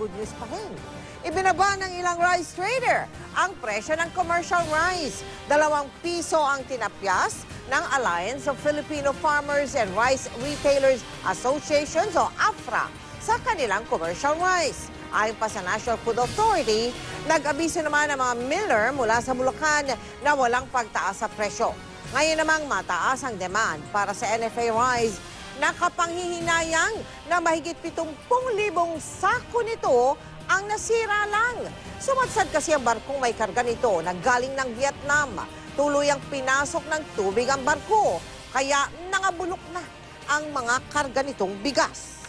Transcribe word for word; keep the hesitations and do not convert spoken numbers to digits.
good news pa rin. Ibinaba ng ilang rice trader ang presyo ng commercial rice. Dalawang piso ang tinapyas ng Alliance of Filipino Farmers and Rice Retailers Associations o AFRA sa kanilang commercial rice. Ayon pa sa National Food Authority, nag-abiso naman ang mga miller mula sa Bulacan na walang pagtaas sa presyo. Ngayon namang mataas ang demand para sa N F A rice. Nakapanghihinayang na mahigit pitong pung libong sako nito ang nasira lang. Sumadsad kasi ang barkong may karga nito na galing ng Vietnam. Tuluyang pinasok ng tubig ang barko, kaya nangabulok na ang mga karga nitong bigas.